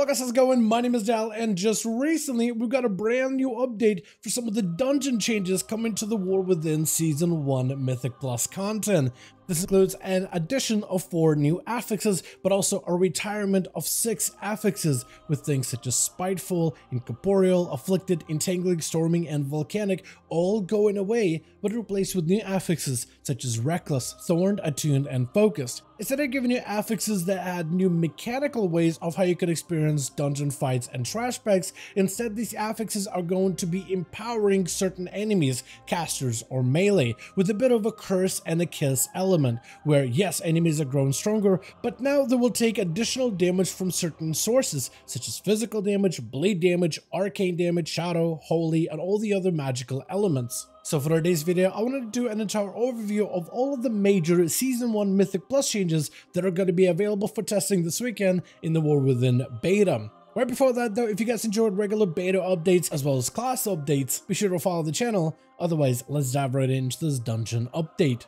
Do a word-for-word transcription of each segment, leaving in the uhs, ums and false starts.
Hello guys, how's it going? My name is Dal, and just recently we've got a brand new update for some of the dungeon changes coming to the War Within Season one Mythic Plus content. This includes an addition of four new affixes, but also a retirement of six affixes with things such as Spiteful, Incorporeal, Afflicted, Entangling, Storming, and Volcanic all going away, but replaced with new affixes such as Reckless, Thorned, Attuned, and Focused. Instead of giving you affixes that had new mechanical ways of how you could experience dungeon fights and trash bags, instead these affixes are going to be empowering certain enemies, casters, or melee, with a bit of a curse and a kiss element. Where yes, enemies are grown stronger, but now they will take additional damage from certain sources, such as physical damage, blade damage, arcane damage, shadow, holy, and all the other magical elements. So for today's video, I wanted to do an entire overview of all of the major Season one Mythic Plus changes that are going to be available for testing this weekend in the War Within beta. Right before that though, if you guys enjoyed regular beta updates as well as class updates, be sure to follow the channel. Otherwise, let's dive right into this dungeon update.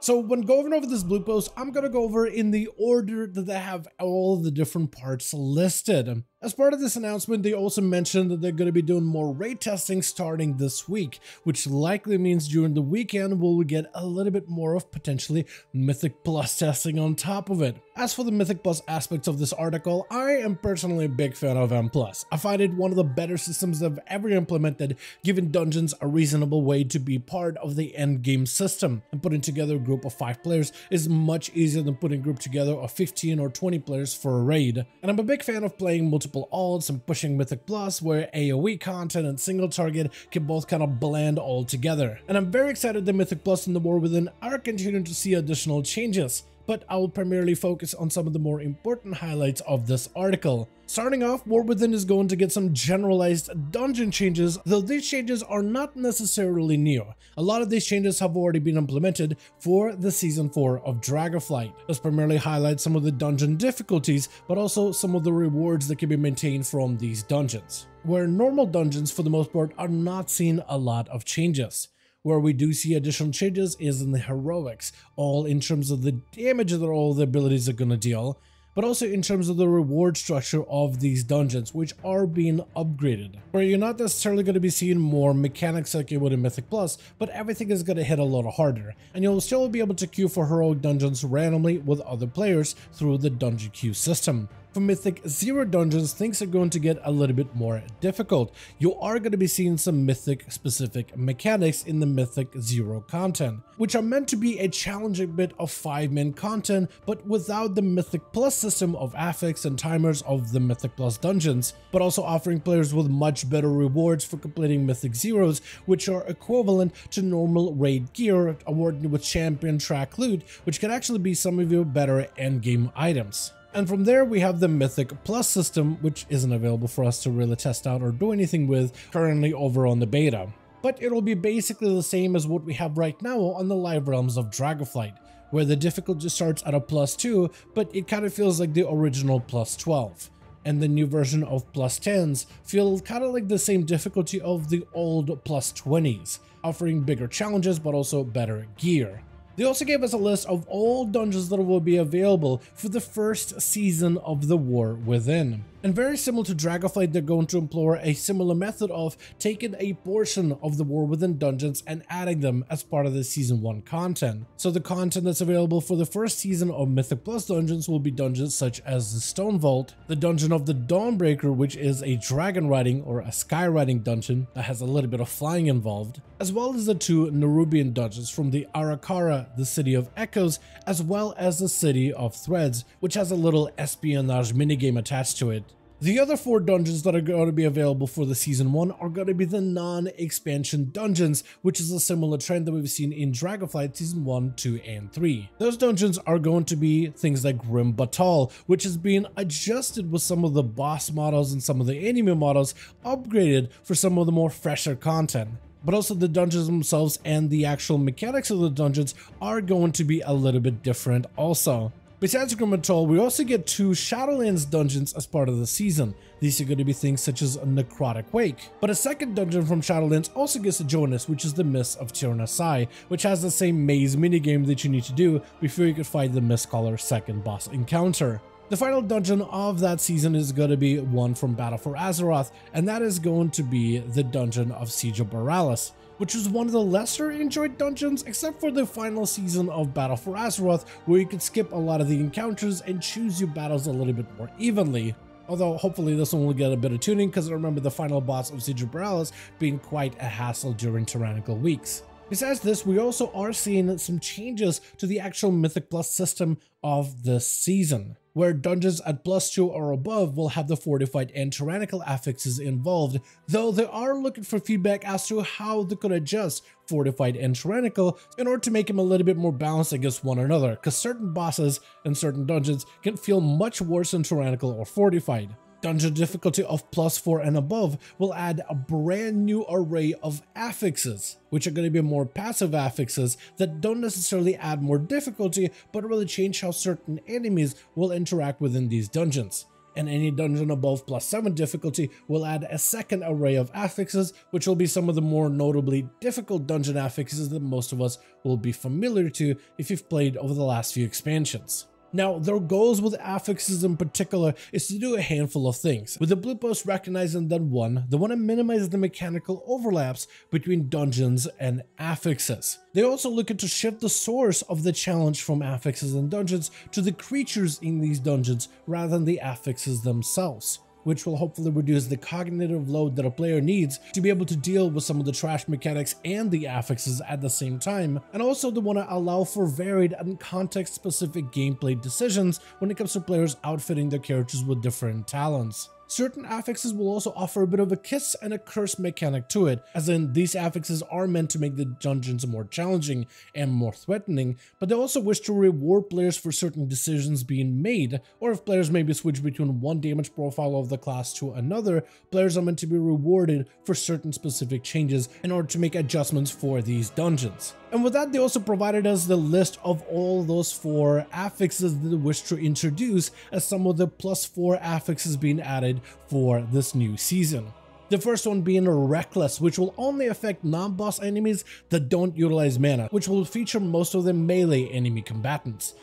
So when going over this blog post, I'm going to go over in the order that they have all the different parts listed. As part of this announcement, they also mentioned that they're going to be doing more raid testing starting this week, which likely means during the weekend we'll get a little bit more of potentially Mythic Plus testing on top of it. As for the Mythic Plus aspects of this article, I am personally a big fan of M plus. I find it one of the better systems I've ever implemented, giving dungeons a reasonable way to be part of the endgame system. And putting together a group of five players is much easier than putting a group together of fifteen or twenty players for a raid. And I'm a big fan of playing multiple alts and pushing Mythic Plus, where AoE content and single target can both kind of blend all together. And I'm very excited that Mythic Plus and the War Within are continuing to see additional changes, but I will primarily focus on some of the more important highlights of this article. Starting off, War Within is going to get some generalized dungeon changes, though these changes are not necessarily new. A lot of these changes have already been implemented for the Season four of Dragonflight. This primarily highlights some of the dungeon difficulties, but also some of the rewards that can be maintained from these dungeons, where normal dungeons for the most part are not seeing a lot of changes. Where we do see additional changes is in the heroics, all in terms of the damage that all the abilities are going to deal, but also in terms of the reward structure of these dungeons, which are being upgraded, where you're not necessarily going to be seeing more mechanics like you would in Mythic Plus, but everything is going to hit a lot harder, and you'll still be able to queue for heroic dungeons randomly with other players through the dungeon queue system. For Mythic zero dungeons, things are going to get a little bit more difficult. You are going to be seeing some Mythic specific mechanics in the Mythic zero content, which are meant to be a challenging bit of five-man content, but without the Mythic Plus system of affix and timers of the Mythic Plus dungeons, but also offering players with much better rewards for completing Mythic zeros, which are equivalent to normal raid gear, awarded with champion track loot, which can actually be some of your better endgame items. And from there we have the Mythic Plus system, which isn't available for us to really test out or do anything with currently over on the beta. But it'll be basically the same as what we have right now on the live realms of Dragonflight, where the difficulty starts at a plus two, but it kind of feels like the original plus twelve. And the new version of plus tens feel kind of like the same difficulty of the old plus twenties, offering bigger challenges but also better gear. They also gave us a list of all dungeons that will be available for the first season of the War Within. And very similar to Dragonflight, they're going to employ a similar method of taking a portion of the War Within dungeons and adding them as part of the Season one content. So the content that's available for the first season of Mythic Plus dungeons will be dungeons such as the Stone Vault, the Dungeon of the Dawnbreaker, which is a dragon riding or a sky riding dungeon that has a little bit of flying involved, as well as the two Nerubian dungeons from the Arakara, the City of Echoes, as well as the City of Threads, which has a little espionage minigame attached to it. The other four dungeons that are going to be available for the Season one are going to be the non-expansion dungeons, which is a similar trend that we've seen in Dragonflight Season one, two, and three. Those dungeons are going to be things like Grim Batol, which is being adjusted with some of the boss models and some of the enemy models upgraded for some of the more fresher content. But also the dungeons themselves and the actual mechanics of the dungeons are going to be a little bit different also. Besides Grim Batol, we also get two Shadowlands dungeons as part of the season. These are going to be things such as Necrotic Wake. But a second dungeon from Shadowlands also gets to join us, which is the Mists of Tirna Scithe, which has the same maze minigame that you need to do before you can fight the Mistcaller second boss encounter. The final dungeon of that season is going to be one from Battle for Azeroth, and that is going to be the dungeon of Siege of Boralus, which was one of the lesser enjoyed dungeons except for the final season of Battle for Azeroth, where you could skip a lot of the encounters and choose your battles a little bit more evenly. Although hopefully this one will get a bit of tuning, because I remember the final boss of Siege of Boralus being quite a hassle during tyrannical weeks. Besides this, we also are seeing some changes to the actual Mythic Plus system of this season, where dungeons at plus two or above will have the fortified and tyrannical affixes involved, though they are looking for feedback as to how they could adjust fortified and tyrannical in order to make them a little bit more balanced against one another, because certain bosses in certain dungeons can feel much worse than tyrannical or fortified. Dungeon difficulty of plus four and above will add a brand new array of affixes, which are going to be more passive affixes that don't necessarily add more difficulty, but really change how certain enemies will interact within these dungeons. And any dungeon above plus seven difficulty will add a second array of affixes, which will be some of the more notably difficult dungeon affixes that most of us will be familiar to if you've played over the last few expansions. Now, their goals with affixes in particular is to do a handful of things. With the blue post recognized and done one, they want to minimize the mechanical overlaps between dungeons and affixes. They also look to shift the source of the challenge from affixes and dungeons to the creatures in these dungeons rather than the affixes themselves, which will hopefully reduce the cognitive load that a player needs to be able to deal with some of the trash mechanics and the affixes at the same time. And also they want to allow for varied and context-specific gameplay decisions when it comes to players outfitting their characters with different talents. Certain affixes will also offer a bit of a kiss and a curse mechanic to it, as in these affixes are meant to make the dungeons more challenging and more threatening, but they also wish to reward players for certain decisions being made, or if players maybe switch between one damage profile of the class to another, players are meant to be rewarded for certain specific changes in order to make adjustments for these dungeons. And with that, they also provided us the list of all those four affixes that they wish to introduce, as some of the plus four affixes being added for this new season. The first one being Reckless, which will only affect non-boss enemies that don't utilize mana, which will feature most of the melee enemy combatants.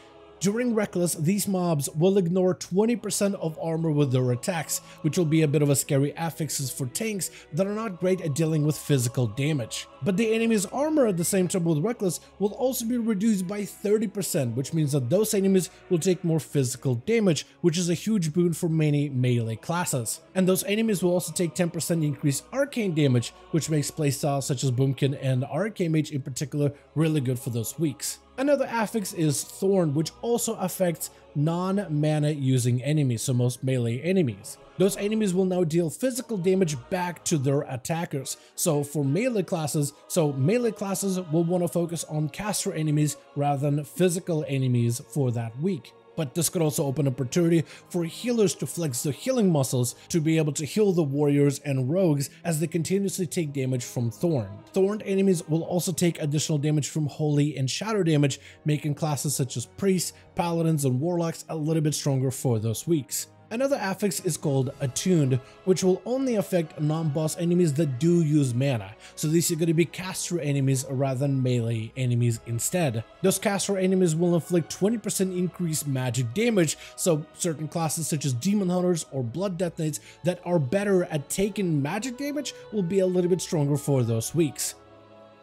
During Reckless, these mobs will ignore twenty percent of armor with their attacks, which will be a bit of a scary affixes for tanks that are not great at dealing with physical damage. But the enemy's armor at the same time with Reckless will also be reduced by thirty percent, which means that those enemies will take more physical damage, which is a huge boon for many melee classes. And those enemies will also take ten percent increased arcane damage, which makes playstyles such as Boomkin and Arcane Mage in particular really good for those weeks. Another affix is Thorn, which also affects non-mana using enemies, so most melee enemies. Those enemies will now deal physical damage back to their attackers. So for melee classes, so melee classes will want to focus on caster enemies rather than physical enemies for that week. But this could also open up opportunity for healers to flex their healing muscles to be able to heal the warriors and rogues as they continuously take damage from Thorn. Thorned enemies will also take additional damage from Holy and Shadow damage, making classes such as Priests, Paladins, and Warlocks a little bit stronger for those weeks. Another affix is called Attuned, which will only affect non-boss enemies that do use mana, so these are going to be caster enemies rather than melee enemies instead. Those caster enemies will inflict twenty percent increased magic damage, so certain classes such as Demon Hunters or Blood Death Knights that are better at taking magic damage will be a little bit stronger for those weeks.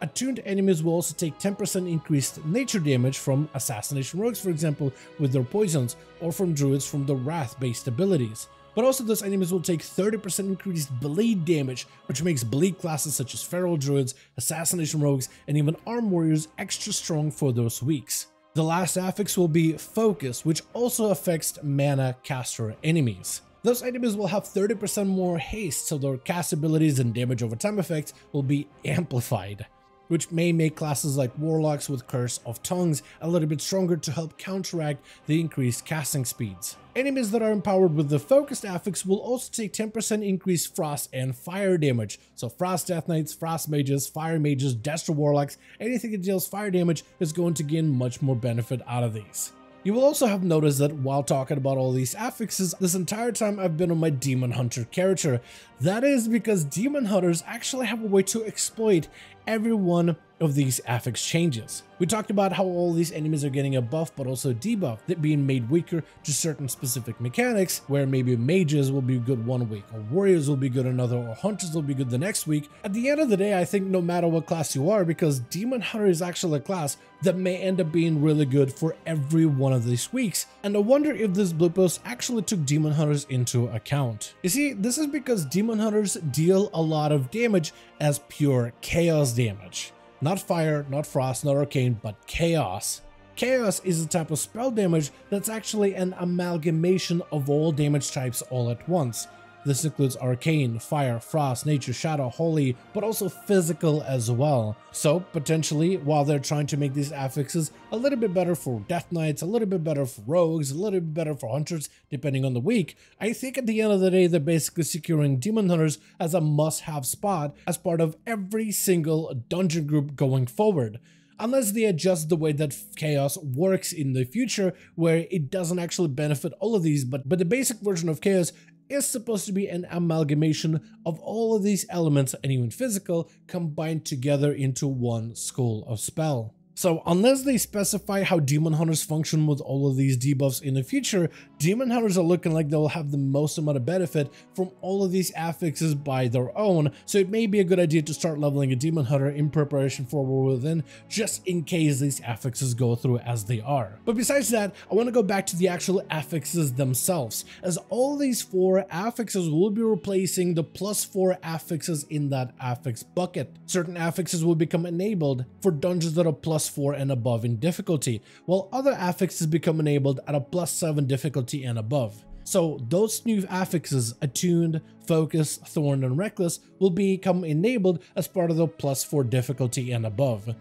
Attuned enemies will also take ten percent increased nature damage from assassination rogues, for example, with their poisons, or from druids from the wrath-based abilities. But also those enemies will take thirty percent increased bleed damage, which makes bleed classes such as feral druids, assassination rogues, and even arm warriors extra strong for those weeks. The last affix will be Focus, which also affects mana caster enemies. Those enemies will have thirty percent more haste, so their cast abilities and damage over time effects will be amplified, which may make classes like Warlocks with Curse of Tongues a little bit stronger to help counteract the increased casting speeds. Enemies that are empowered with the Focused affix will also take ten percent increased Frost and Fire damage, so Frost Death Knights, Frost Mages, Fire Mages, Destro Warlocks, anything that deals fire damage is going to gain much more benefit out of these. You will also have noticed that while talking about all these affixes, this entire time I've been on my Demon Hunter character. That is because Demon Hunters actually have a way to exploit every one of these affix changes. We talked about how all these enemies are getting a buff but also a debuff, that being made weaker to certain specific mechanics, where maybe mages will be good one week, or warriors will be good another, or hunters will be good the next week. At the end of the day, I think no matter what class you are, because Demon Hunter is actually a class that may end up being really good for every one of these weeks, and I wonder if this blog post actually took Demon Hunters into account. You see, this is because Demon Hunters deal a lot of damage as pure chaos damage. Not fire, not frost, not arcane, but chaos. Chaos is a type of spell damage that's actually an amalgamation of all damage types all at once. This includes arcane, fire, frost, nature, shadow, holy, but also physical as well. So potentially, while they're trying to make these affixes a little bit better for Death Knights, a little bit better for rogues, a little bit better for hunters, depending on the week, I think at the end of the day, they're basically securing Demon Hunters as a must-have spot as part of every single dungeon group going forward. Unless they adjust the way that chaos works in the future, where it doesn't actually benefit all of these, but, but the basic version of chaos is supposed to be an amalgamation of all of these elements and even physical combined together into one school of spell. So unless they specify how Demon Hunters function with all of these debuffs in the future, Demon Hunters are looking like they'll have the most amount of benefit from all of these affixes by their own, so it may be a good idea to start leveling a Demon Hunter in preparation for War Within, just in case these affixes go through as they are. But besides that, I want to go back to the actual affixes themselves, as all these four affixes will be replacing the plus four affixes in that affix bucket. Certain affixes will become enabled for dungeons that are plus four and above in difficulty, while other affixes become enabled at a plus seven difficulty and above. So those new affixes, Attuned, Focus, Thorned, and Reckless, will become enabled as part of the plus four difficulty and above.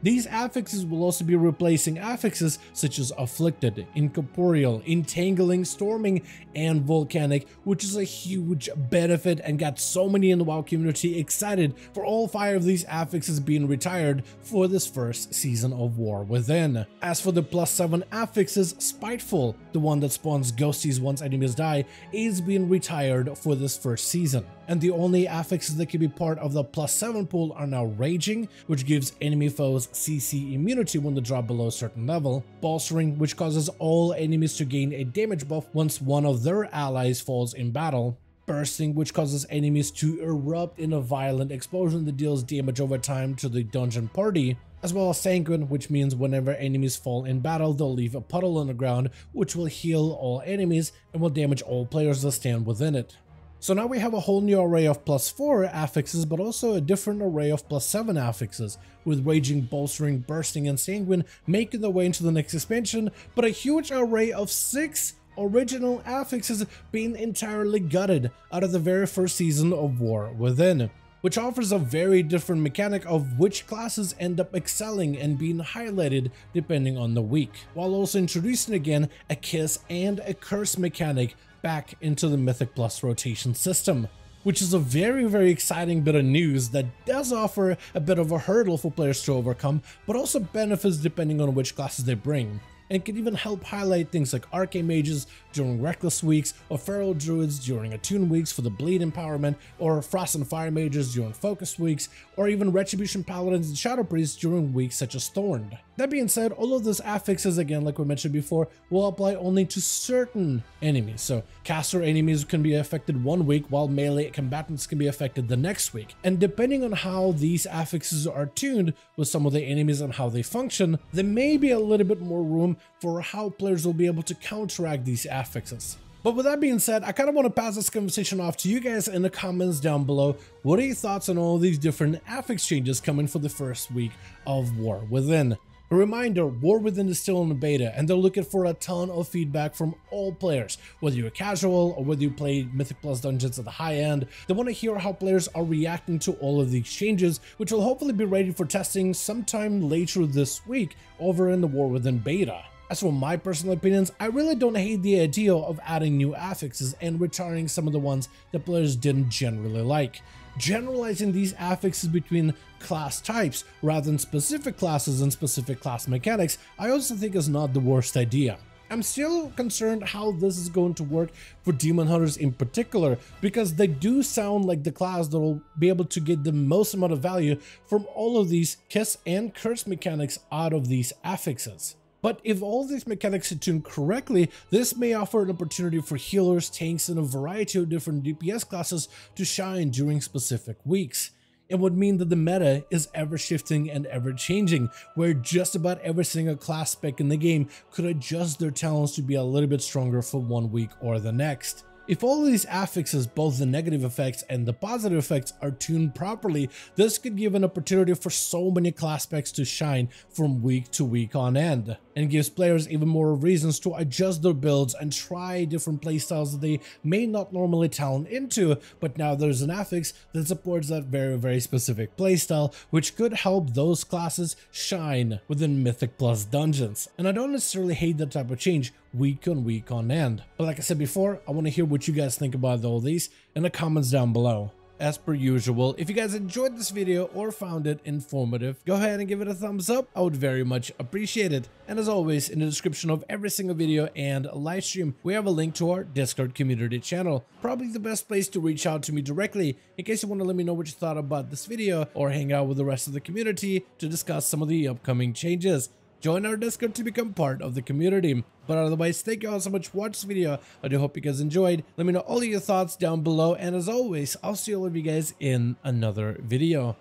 These affixes will also be replacing affixes such as Afflicted, Incorporeal, Entangling, Storming, and Volcanic, which is a huge benefit and got so many in the WoW community excited for all five of these affixes being retired for this first season of War Within. As for the plus seven affixes, Spiteful, the one that spawns ghosties once enemies die, is being retired for this first season. And the only affixes that can be part of the plus seven pool are now Raging, which gives enemy foes C C immunity when they drop below a certain level, Bolstering, which causes all enemies to gain a damage buff once one of their allies falls in battle, Bursting, which causes enemies to erupt in a violent explosion that deals damage over time to the dungeon party, as well as Sanguine, which means whenever enemies fall in battle, they'll leave a puddle on the ground, which will heal all enemies and will damage all players that stand within it. So now we have a whole new array of plus four affixes, but also a different array of plus seven affixes, with Raging, Bolstering, Bursting, and Sanguine making their way into the next expansion, but a huge array of six original affixes being entirely gutted out of the very first season of War Within, which offers a very different mechanic of which classes end up excelling and being highlighted depending on the week, while also introducing again a Kiss and a Curse mechanic back into the Mythic Plus rotation system, which is a very very exciting bit of news that does offer a bit of a hurdle for players to overcome, but also benefits depending on which classes they bring, and can even help highlight things like Arcane Mages during Reckless weeks, or Feral Druids during Attune weeks for the bleed empowerment, or Frost and Fire Mages during Focus weeks, or even Retribution Paladins and Shadow Priests during weeks such as Thorned. That being said, all of those affixes, again like we mentioned before, will apply only to certain enemies, so caster enemies can be affected one week while melee combatants can be affected the next week, and depending on how these affixes are tuned with some of the enemies and how they function, there may be a little bit more room for how players will be able to counteract these affixes. But with that being said, I kind of want to pass this conversation off to you guys in the comments down below. What are your thoughts on all these different affix changes coming for the first week of War Within? A reminder, War Within is still in the beta, and they're looking for a ton of feedback from all players, whether you're casual or whether you play Mythic Plus dungeons at the high end. They want to hear how players are reacting to all of these changes, which will hopefully be ready for testing sometime later this week over in the War Within beta. As for my personal opinions, I really don't hate the idea of adding new affixes and retiring some of the ones that players didn't generally like. Generalizing these affixes between class types rather than specific classes and specific class mechanics, I also think is not the worst idea. I'm still concerned how this is going to work for Demon Hunters in particular, because they do sound like the class that will be able to get the most amount of value from all of these kiss and curse mechanics out of these affixes. But if all these mechanics are tuned correctly, this may offer an opportunity for healers, tanks, and a variety of different D P S classes to shine during specific weeks. It would mean that the meta is ever-shifting and ever-changing, where just about every single class spec in the game could adjust their talents to be a little bit stronger for one week or the next. If all of these affixes, both the negative effects and the positive effects, are tuned properly, this could give an opportunity for so many class specs to shine from week to week on end, and gives players even more reasons to adjust their builds and try different playstyles that they may not normally talent into, but now there's an affix that supports that very very specific playstyle, which could help those classes shine within Mythic Plus dungeons. And I don't necessarily hate that type of change week on week on end. But like I said before, I want to hear what you guys think about all these in the comments down below. As per usual, if you guys enjoyed this video or found it informative, go ahead and give it a thumbs up. I would very much appreciate it. And as always, in the description of every single video and live stream, we have a link to our Discord community channel. Probably the best place to reach out to me directly in case you want to let me know what you thought about this video or hang out with the rest of the community to discuss some of the upcoming changes. Join our Discord to become part of the community. But otherwise, thank you all so much for watching this video. I do hope you guys enjoyed. Let me know all your thoughts down below. And as always, I'll see all of you guys in another video.